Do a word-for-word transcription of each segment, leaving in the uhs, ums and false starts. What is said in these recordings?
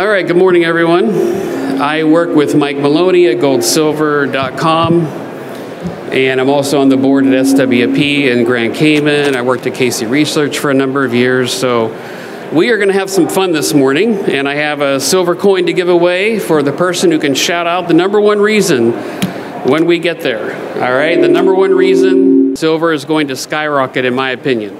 All right, good morning, everyone. I work with Mike Maloney at gold silver dot com, and I'm also on the board at S W P in Grand Cayman. I worked at Casey Research for a number of years, so we are going to have some fun this morning, and I have a silver coin to give away for the person who can shout out the number one reason when we get there. All right, the number one reason silver is going to skyrocket, in my opinion.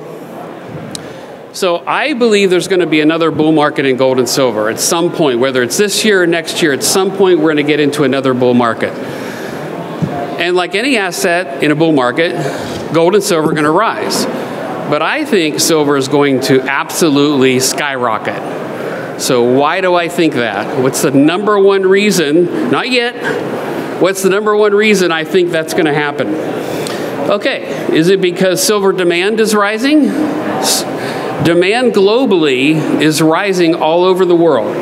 So I believe there's going to be another bull market in gold and silver at some point, whether it's this year or next year. At some point, we're going to get into another bull market. And like any asset in a bull market, gold and silver are going to rise. But I think silver is going to absolutely skyrocket. So why do I think that? What's the number one reason? Not yet. What's the number one reason I think that's going to happen? Okay, is it because silver demand is rising? Demand globally is rising all over the world.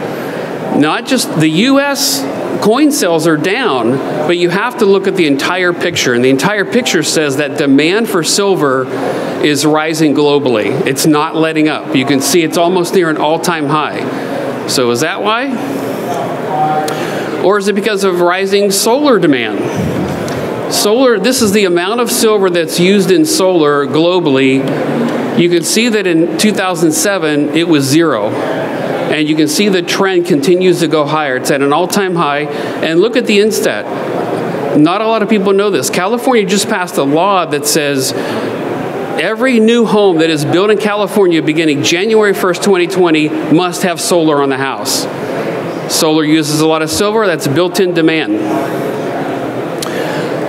Not just the U S coin sales are down, but you have to look at the entire picture. And the entire picture says that demand for silver is rising globally. It's not letting up. You can see it's almost near an all-time high. So is that why? Or is it because of rising solar demand? Solar, this is the amount of silver that's used in solar globally. You can see that in two thousand seven, it was zero. And you can see the trend continues to go higher. It's at an all-time high. And look at the instat. Not a lot of people know this. California just passed a law that says every new home that is built in California beginning January first, twenty twenty must have solar on the house. Solar uses a lot of silver. That's built-in demand.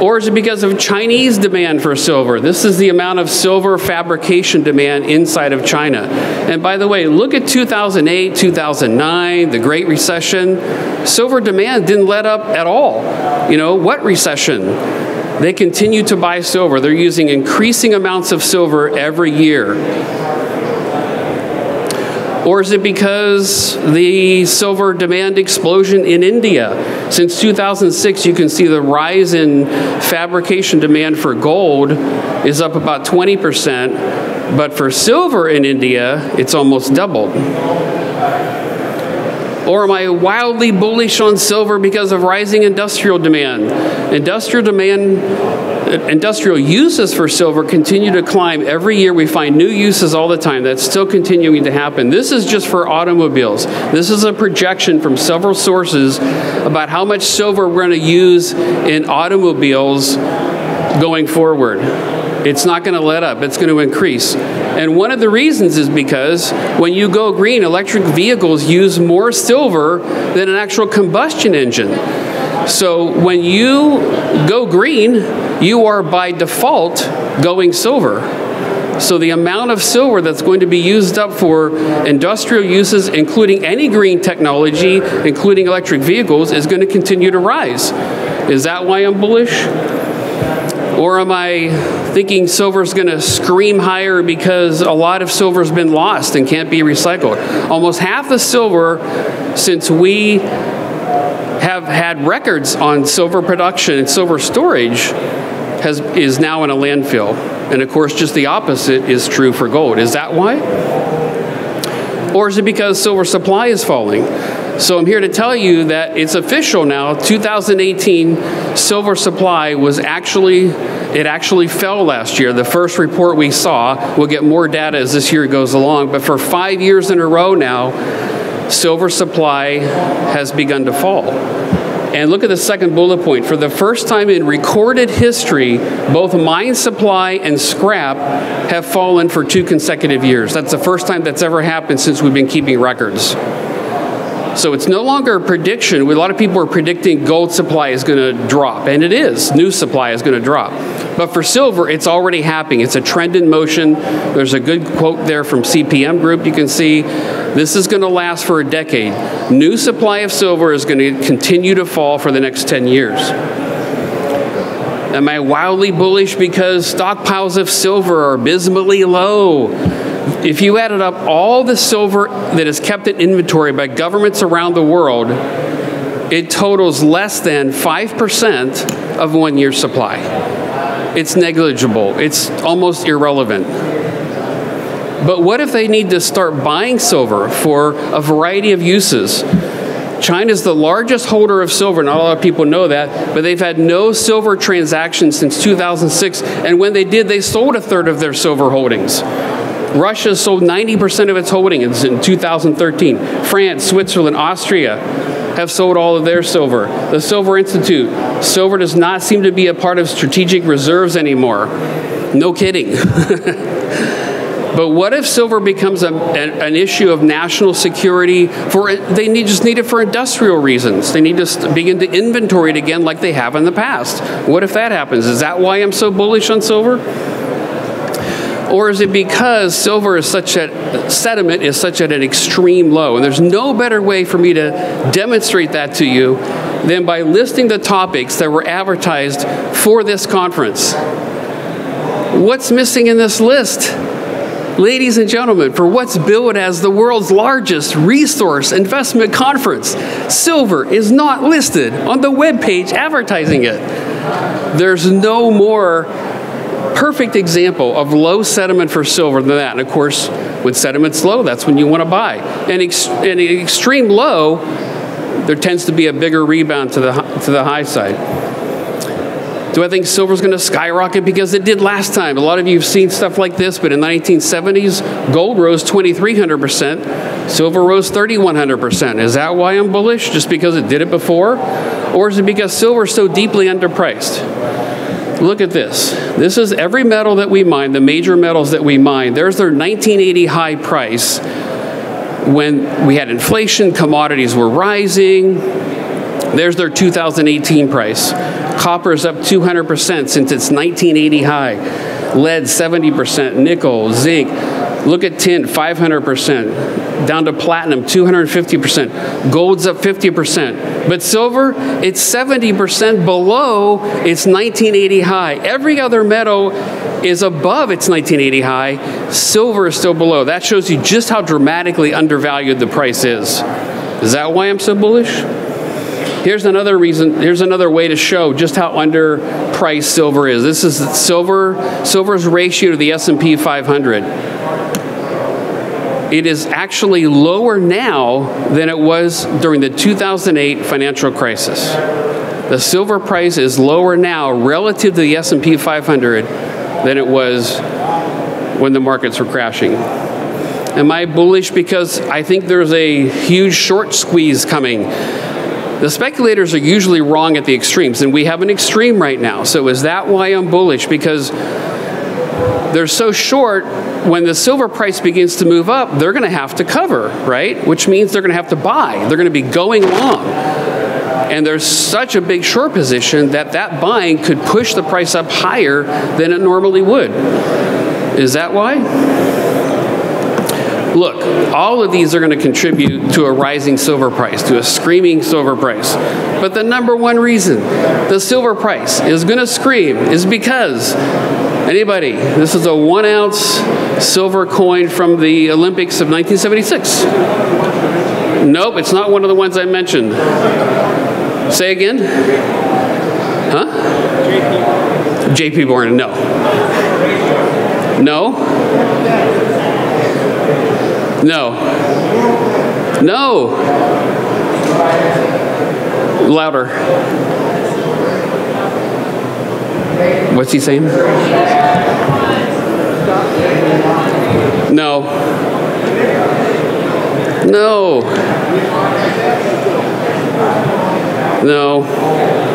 Or is it because of Chinese demand for silver? This is the amount of silver fabrication demand inside of China. And by the way, look at two thousand eight, two thousand nine, the Great Recession. Silver demand didn't let up at all. You know, what recession? They continue to buy silver. They're using increasing amounts of silver every year. Or is it because the silver demand explosion in India? Since two thousand six, you can see the rise in fabrication demand for gold is up about twenty percent, but for silver in India, it's almost doubled. Or am I wildly bullish on silver because of rising industrial demand? Industrial demand, industrial uses for silver continue to climb. Every year we find new uses all the time. That's still continuing to happen. This is just for automobiles. This is a projection from several sources about how much silver we're going to use in automobiles going forward. It's not going to let up. It's going to increase. And one of the reasons is because when you go green, electric vehicles use more silver than an actual combustion engine. So when you go green, you are by default going silver. So the amount of silver that's going to be used up for industrial uses, including any green technology, including electric vehicles, is going to continue to rise. Is that why I'm bullish? Or am I thinking silver's going to scream higher because a lot of silver's been lost and can't be recycled? Almost half the silver since we have had records on silver production and silver storage has, is now in a landfill. And of course, just the opposite is true for gold. Is that why? Or is it because silver supply is falling? So I'm here to tell you that it's official now. two thousand eighteen silver supply was actually, it actually fell last year. The first report we saw, we'll get more data as this year goes along, but for five years in a row now, silver supply has begun to fall. And look at the second bullet point. For the first time in recorded history, both mine supply and scrap have fallen for two consecutive years. That's the first time that's ever happened since we've been keeping records. So it's no longer a prediction. A lot of people are predicting gold supply is going to drop, and it is. New supply is going to drop. But for silver, it's already happening. It's a trend in motion. There's a good quote there from C P M Group. You can see this is going to last for a decade. New supply of silver is going to continue to fall for the next ten years. Am I wildly bullish because stockpiles of silver are abysmally low? If you added up all the silver that is kept in inventory by governments around the world, it totals less than five percent of one year's supply. It's negligible. It's almost irrelevant. But what if they need to start buying silver for a variety of uses? China's the largest holder of silver. Not a lot of people know that, but they've had no silver transactions since two thousand six, and when they did, they sold a third of their silver holdings. Russia sold ninety percent of its holdings in two thousand thirteen. France, Switzerland, Austria have sold all of their silver. The Silver Institute, silver does not seem to be a part of strategic reserves anymore. No kidding. But what if silver becomes a, a, an issue of national security? For they need, just need it for industrial reasons. They need to begin to inventory it again like they have in the past. What if that happens? Is that why I'm so bullish on silver? Or is it because silver is such a, sediment is such at an extreme low? And there's no better way for me to demonstrate that to you than by listing the topics that were advertised for this conference. What's missing in this list? Ladies and gentlemen, for what's billed as the world's largest resource investment conference, silver is not listed on the webpage advertising it. There's no more perfect example of low sediment for silver than that. And of course, when sediment's low, that's when you want to buy. And ex an extreme low, there tends to be a bigger rebound to the, to the high side. Do I think silver's going to skyrocket because it did last time? A lot of you have seen stuff like this, but in the nineteen seventies, gold rose twenty-three hundred percent, silver rose thirty-one hundred percent. Is that why I'm bullish? Just because it did it before? Or is it because silver's so deeply underpriced? Look at this. This is every metal that we mine, the major metals that we mine. There's their nineteen eighty high price when we had inflation, commodities were rising. There's their two thousand eighteen price. Copper is up two hundred percent since its nineteen eighty high. Lead, seventy percent. Nickel, zinc. Look at tin, five hundred percent. Down to platinum, two hundred fifty percent. Gold's up fifty percent. But silver, it's seventy percent below its nineteen eighty high. Every other metal is above its nineteen eighty high. Silver is still below. That shows you just how dramatically undervalued the price is. Is that why I'm so bullish? Here's another reason, here's another way to show just how underpriced silver is. This is silver, silver's ratio to the S and P five hundred. It is actually lower now than it was during the two thousand eight financial crisis. The silver price is lower now relative to the S and P five hundred than it was when the markets were crashing. Am I bullish? Because I think there's a huge short squeeze coming. The speculators are usually wrong at the extremes, and we have an extreme right now. So is that why I'm bullish? Because they're so short, when the silver price begins to move up, they're going to have to cover, right? Which means they're going to have to buy. They're going to be going long. And there's such a big short position that that buying could push the price up higher than it normally would. Is that why? Look, all of these are going to contribute to a rising silver price, to a screaming silver price. But the number one reason the silver price is going to scream is because, anybody, this is a one ounce silver coin from the Olympics of nineteen seventy-six. Nope, it's not one of the ones I mentioned. Say again? Huh? J P Morgan, no. No? No. No. Louder. What's he saying? No. No. No.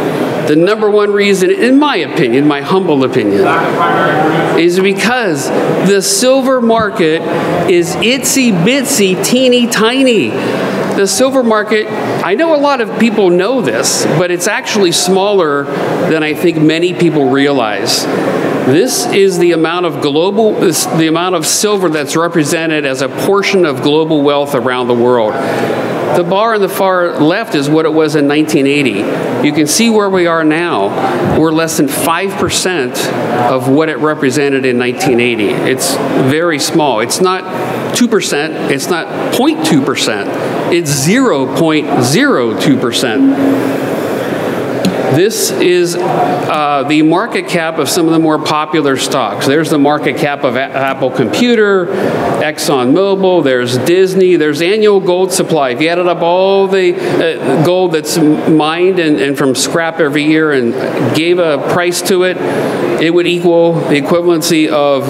The number one reason, in my opinion, my humble opinion, is because the silver market is itsy bitsy teeny tiny. The silver market, I know a lot of people know this, but it's actually smaller than I think many people realize. This is the amount of global, the amount of silver that's represented as a portion of global wealth around the world. The bar on the far left is what it was in nineteen eighty. You can see where we are now. We're less than five percent of what it represented in nineteen eighty. It's very small. It's not two percent. It's not zero point two percent. It's zero point zero two percent. This is uh, the market cap of some of the more popular stocks. There's the market cap of A Apple Computer, ExxonMobil, there's Disney, there's annual gold supply. If you added up all the uh, gold that's mined and, and from scrap every year and gave a price to it, it would equal the equivalency of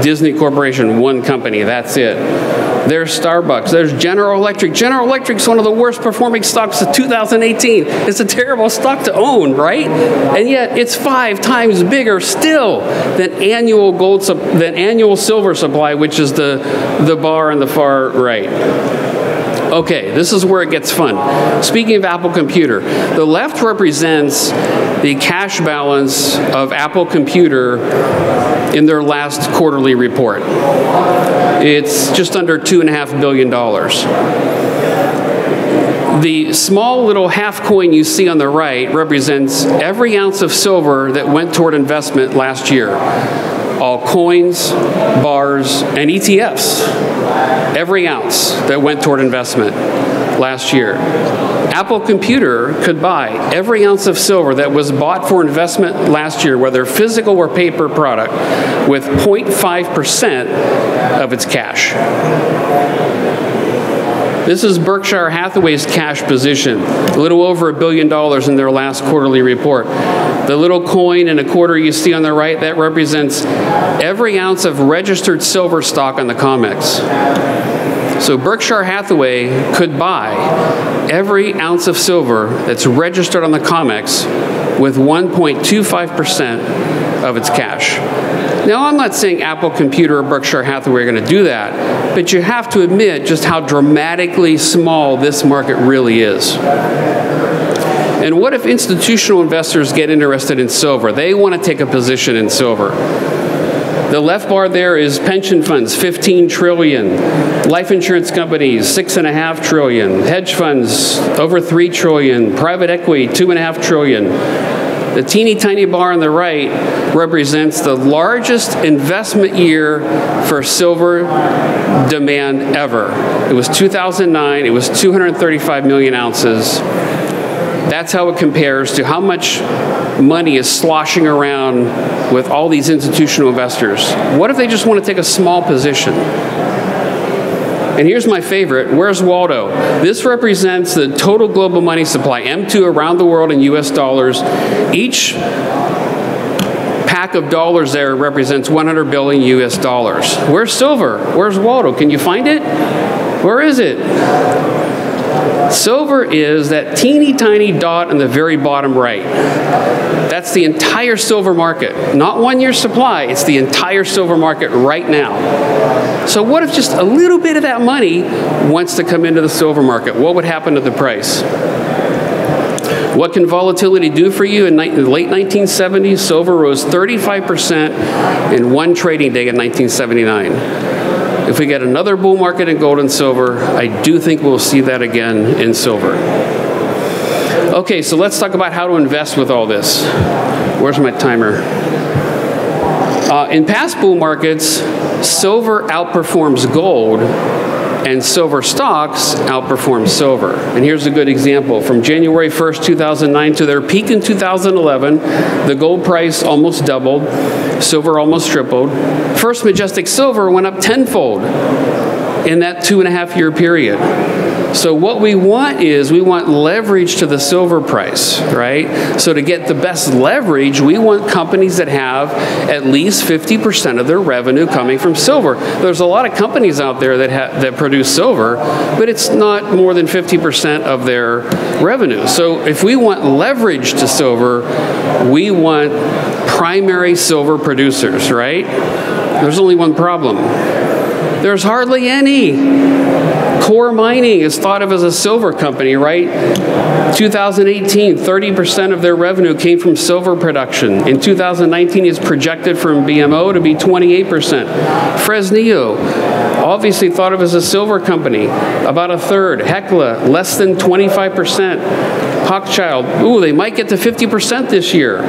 Disney Corporation, one company, that's it. There's Starbucks, there's General Electric. General Electric's one of the worst performing stocks of two thousand eighteen. It's a terrible stock to own, right? And yet it's five times bigger still than annual gold, than annual silver supply, which is the, the bar on the far right. Okay, this is where it gets fun. Speaking of Apple Computer, the left represents the cash balance of Apple Computer in their last quarterly report. It's just under two and a half billion dollars. The small little half coin you see on the right represents every ounce of silver that went toward investment last year. All coins, bars, and E T Fs. Every ounce that went toward investment last year. Apple Computer could buy every ounce of silver that was bought for investment last year, whether physical or paper product, with zero point five percent of its cash. This is Berkshire Hathaway's cash position, a little over a billion dollars in their last quarterly report. The little coin and a quarter you see on the right, that represents every ounce of registered silver stock on the COMEX. So Berkshire Hathaway could buy every ounce of silver that's registered on the COMEX with one point two five percent of its cash. Now, I'm not saying Apple Computer or Berkshire Hathaway are going to do that, but you have to admit just how dramatically small this market really is. And what if institutional investors get interested in silver? They want to take a position in silver. The left bar there is pension funds, fifteen trillion. Life insurance companies, six and a half trillion. Hedge funds, over three trillion. Private equity, two and a half trillion. The teeny tiny bar on the right represents the largest investment year for silver demand ever. It was two thousand nine, it was two hundred thirty-five million ounces. That's how it compares to how much money is sloshing around with all these institutional investors. What if they just want to take a small position? And here's my favorite, where's Waldo? This represents the total global money supply, M two around the world in U S dollars. Each pack of dollars there represents one hundred billion U S dollars. Where's silver? Where's Waldo? Can you find it? Where is it? Silver is that teeny tiny dot on the very bottom right. That's the entire silver market. Not one year's supply, it's the entire silver market right now. So what if just a little bit of that money wants to come into the silver market? What would happen to the price? What can volatility do for you? In the late nineteen seventies, silver rose thirty-five percent in one trading day in nineteen seventy-nine. If we get another bull market in gold and silver, I do think we'll see that again in silver. Okay, so let's talk about how to invest with all this. Where's my timer? Uh, in past bull markets, silver outperforms gold, and silver stocks outperform silver. And here's a good example. From January first, two thousand nine to their peak in two thousand eleven, the gold price almost doubled, silver almost tripled. First Majestic Silver went up tenfold in that two and a half year period. So what we want is, we want leverage to the silver price, right? So to get the best leverage, we want companies that have at least fifty percent of their revenue coming from silver. There's a lot of companies out there that, ha that produce silver, but it's not more than fifty percent of their revenue. So if we want leverage to silver, we want primary silver producers, right? There's only one problem. There's hardly any. Core Mining is thought of as a silver company, right? two thousand eighteen, thirty percent of their revenue came from silver production. In two thousand nineteen, it's projected from B M O to be twenty-eight percent. Fresnillo, obviously thought of as a silver company, about a third. Hecla, less than twenty-five percent. Hochschild, ooh, they might get to fifty percent this year.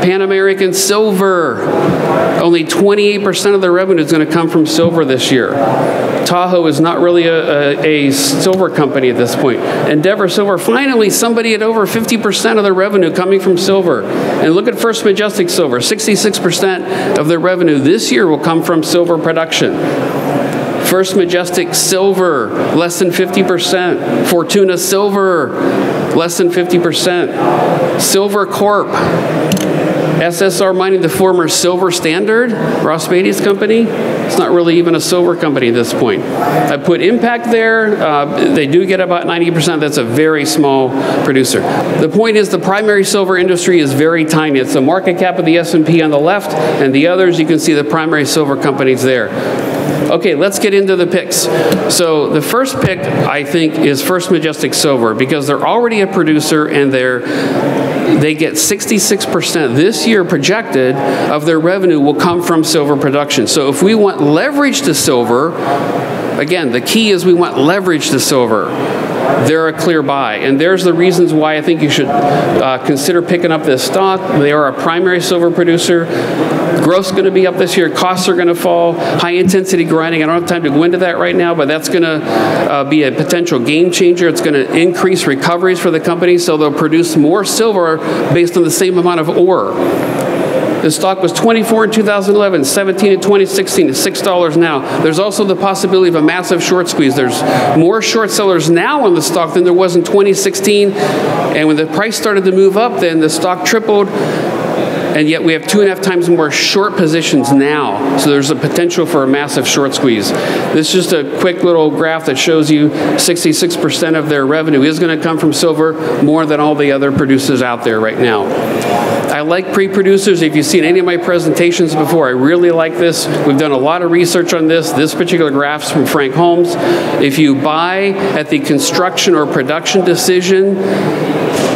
Pan American Silver. Only twenty-eight percent of their revenue is going to come from silver this year. Tahoe is not really a, a, a silver company at this point. Endeavor Silver, finally somebody at over fifty percent of their revenue coming from silver. And look at First Majestic Silver, sixty-six percent of their revenue this year will come from silver production. First Majestic Silver, less than fifty percent. Fortuna Silver, less than fifty percent. Silver Corp, S S R Mining, the former Silver Standard, Ross Beatty's company. It's not really even a silver company at this point. I put Impact there. Uh, they do get about ninety percent. That's a very small producer. The point is the primary silver industry is very tiny. It's the market cap of the S and P on the left, and the others, you can see the primary silver companies there. Okay, let's get into the picks. So the first pick, I think, is First Majestic Silver because they're already a producer and they're, they get sixty-six percent this year projected of their revenue will come from silver production. So if we want leverage to silver, again, the key is we want leverage to silver. They're a clear buy, and there's the reasons why I think you should uh, consider picking up this stock. They are a primary silver producer. Growth's going to be up this year. Costs are going to fall. High intensity grinding. I don't have time to go into that right now, but that's going to uh, be a potential game changer. It's going to increase recoveries for the company, so they'll produce more silver based on the same amount of ore. The stock was twenty-four in two thousand eleven, seventeen in twenty sixteen, it's six dollars now. There's also the possibility of a massive short squeeze. There's more short sellers now on the stock than there was in twenty sixteen. And when the price started to move up, then the stock tripled. And yet we have two and a half times more short positions now. So there's a potential for a massive short squeeze. This is just a quick little graph that shows you sixty-six percent of their revenue is going to come from silver, more than all the other producers out there right now. I like pre-producers. If you've seen any of my presentations before, I really like this. We've done a lot of research on this. This particular graph's from Frank Holmes. If you buy at the construction or production decision,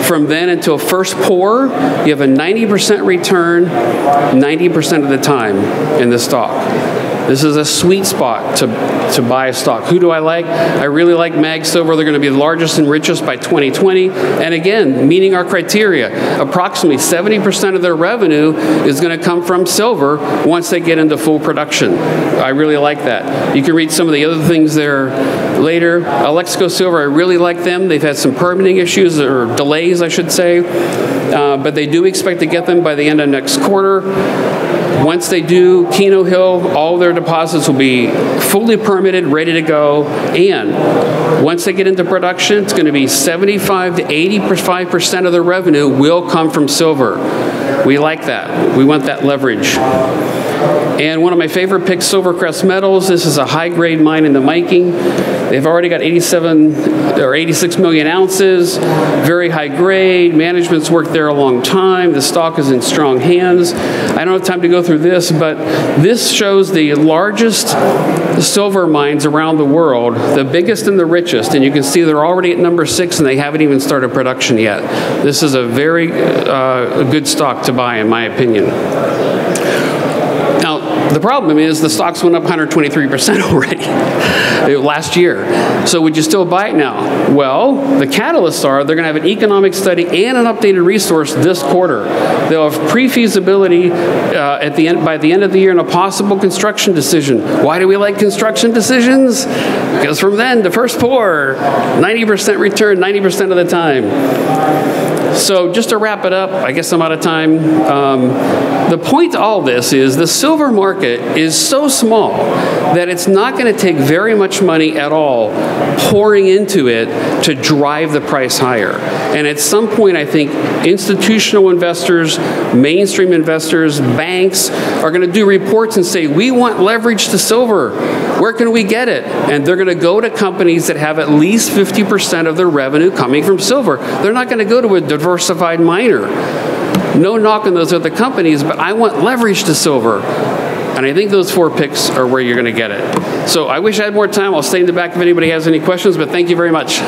from then until first pour, you have a ninety percent return ninety percent of the time in the stock. This is a sweet spot to, to buy a stock. Who do I like? I really like MAG Silver. They're going to be the largest and richest by twenty twenty. And again, meeting our criteria, approximately seventy percent of their revenue is going to come from silver once they get into full production. I really like that. You can read some of the other things there later. Alexco Silver, I really like them. They've had some permitting issues or delays, I should say. Uh, but they do expect to get them by the end of next quarter. Once they do, Keno Hill, all their deposits will be fully permitted, ready to go. And once they get into production, it's going to be seventy-five to eighty-five percent of the revenue will come from silver. We like that. We want that leverage. And one of my favorite picks, Silvercrest Metals. This is a high-grade mine in the Miking. They've already got eighty-seven or eighty-six million ounces, very high grade. Management's worked there a long time. The stock is in strong hands. I don't have time to go through this, but this shows the largest silver mines around the world, the biggest and the richest. And you can see they're already at number six, and they haven't even started production yet. This is a very uh, good stock to buy, in my opinion. The problem is the stocks went up one hundred twenty-three percent already last year. So would you still buy it now? Well, the catalysts are they're going to have an economic study and an updated resource this quarter. They'll have pre-feasibility uh, at the end, by the end of the year, and a possible construction decision. Why do we like construction decisions? Because from then to first pour, ninety percent return ninety percent of the time. So just to wrap it up, I guess I'm out of time. Um, the point to all this is the silver market is so small that it's not going to take very much money at all pouring into it to drive the price higher. And at some point, I think institutional investors, mainstream investors, banks are going to do reports and say, we want leverage to silver. Where can we get it? And they're going to go to companies that have at least fifty percent of their revenue coming from silver. They're not going to go to a diversified miner. No knock on those other companies, but I want leverage to silver. And I think those four picks are where you're going to get it. So I wish I had more time. I'll stay in the back if anybody has any questions, but thank you very much.